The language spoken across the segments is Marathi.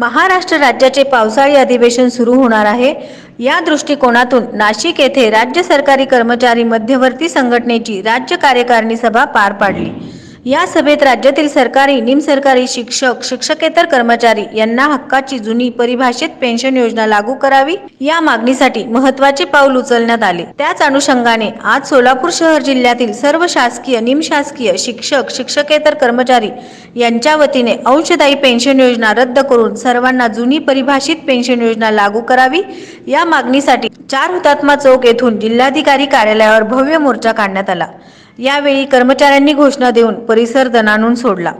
महाराष्ट्र राज्याचे पावसाळी अधिवेशन सुरू होणार आहे। या दृष्टिकोनातून नाशिक येथे राज्य सरकारी कर्मचारी मध्यवर्ती संघटनेची राज्य कार्यकारिणी सभा पार पाडली। या सभेत राज्यातील सरकारी, निमसरकारी, शिक्षक, शिक्षकेतर कर्मचारी यांना हक्काची जुनी परिभाषित पेन्शन योजना लागू करावी या मागणीसाठी महत्त्वाचे पाऊल उचलण्यात आले। त्याच अनुषंगाने आज सोलापूर शहर जिल्ह्यातील सर्व शासकीय, निमशासकीय, शिक्षक, शिक्षकेतर कर्मचारी यांच्या वतीने अंशदायी पेन्शन योजना रद्द करून सर्वांना जुनी परिभाषित पेन्शन योजना लागू करावी या मागणीसाठी 4 हुतात्मा चौक येथून जिल्हाधिकारी कार्यालयावर भव्य मोर्चा काढण्यात आला। यावेळी कर्मचाऱ्यांनी घोषणा देऊन परिसर दणाणून सोडला।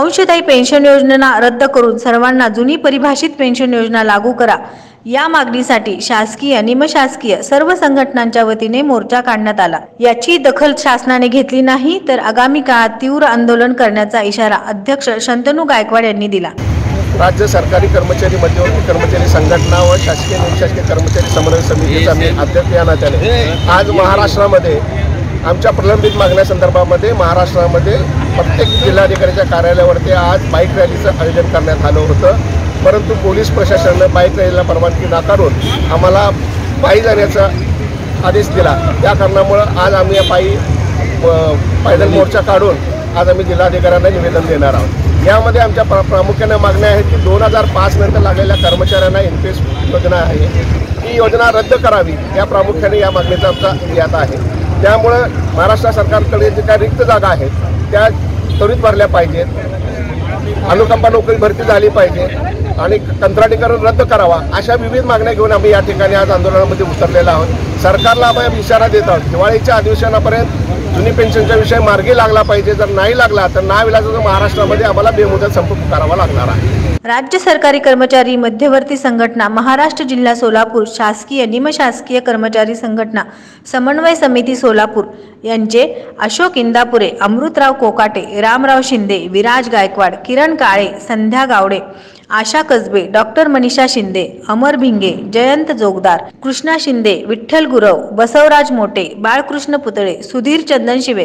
अंशदायी पेन्शन योजना रद्द करून सर्वांना जुनी परिभाषित पेन्शन योजना लागू करा या मागणीसाठी शासकीय, निमशासकीय सर्व संघटनांच्या वतीने मोर्चा काढण्यात आला। याची दखल शासनाने घेतली नाही तर आगामी काळात तीव्र आंदोलन करण्याचा इशारा अध्यक्ष शंतनू गायकवाड यांनी दिला। राज्य सरकारी कर्मचारी मध्यवर्ती कर्मचारी संघटना व शासकीय, निमशासकीय कर्मचारी समन्वय समितीचा मी अध्यक्ष या नात्याने आज महाराष्ट्रामध्ये आमच्या प्रलंबित मागण्यासंदर्भामध्ये महाराष्ट्रामध्ये प्रत्येक जिल्हाधिकाऱ्याच्या कार्यालयावरती आज बाईक रॅलीचं आयोजन करण्यात आलं होतं, परंतु पोलीस प्रशासनानं बाईक रॅलीला परवानगी नाकारून आम्हाला पायी जाण्याचा आदेश दिला। त्या कारणामुळं आज आम्ही या पायदल मोर्चा काढून आज आम्ही जिल्हाधिकाऱ्यांना निवेदन देणार आहोत। यामध्ये आमच्या प्रामुख्याने मागण्या आहेत की 2005 नंतर लागलेल्या कर्मचाऱ्यांना एनपीएस योजना आहे, ही योजना रद्द करावी या प्रामुख्याने या मागणीचा आमचा यात आहे। त्यामुळे महाराष्ट्र सरकारकडे जे काही रिक्त जागा आहेत त्या त्वरित भरल्या पाहिजेत, अनुकंपा नोकरी भरती झाली पाहिजे आणि कंत्राटीकरण रद्द करावा अशा विविध मागण्या घेऊन आम्ही या ठिकाणी आज आंदोलनामध्ये उतरलेला आहोत। सरकारला आम्ही इशारा देत आहोत, दिवाळीच्या अधिवेशनापर्यंत जुनी पेन्शनचा विषय मार्गी लागला पाहिजे, जर नाही लागला तर नाविलाजाचं महाराष्ट्रामध्ये आम्हाला बेमुदत संप करावा लागणार आहे। राज्य सरकारी कर्मचारी मध्यवर्ती संघटना महाराष्ट्र जिल्हा सोलापूर, शासकीय, निमशासकीय कर्मचारी संघटना समन्वय समिती सोलापूर यांचे अशोक इंदापुरे, अमृतराव कोकाटे, रामराव शिंदे, विराज गायकवाड, किरण काळे, संध्या गावडे, आशा कसबे, डॉक्टर मनीषा शिंदे, अमर भिंगे, जयंत जोगदार, कृष्णा शिंदे, विठ्ठल गुरव, बसवराज मोटे, बाळकृष्ण पुतळे, सुधीर चंदनशिवे,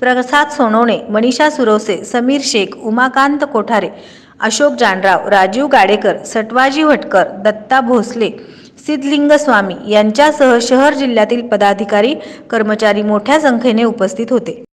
प्रकासत सोनोणे, मनीषा सुरोसे, समीर शेख, उमाकांत कोठारे, अशोक जांड्राव, राजू काडेकर, सटवाजी हुटकर, दत्ता भोसले, सिद्धलिंग स्वामी यांच्यासह शहर जिल्ह्यातील पदाधिकारी कर्मचारी मोठ्या संख्येने उपस्थित होते।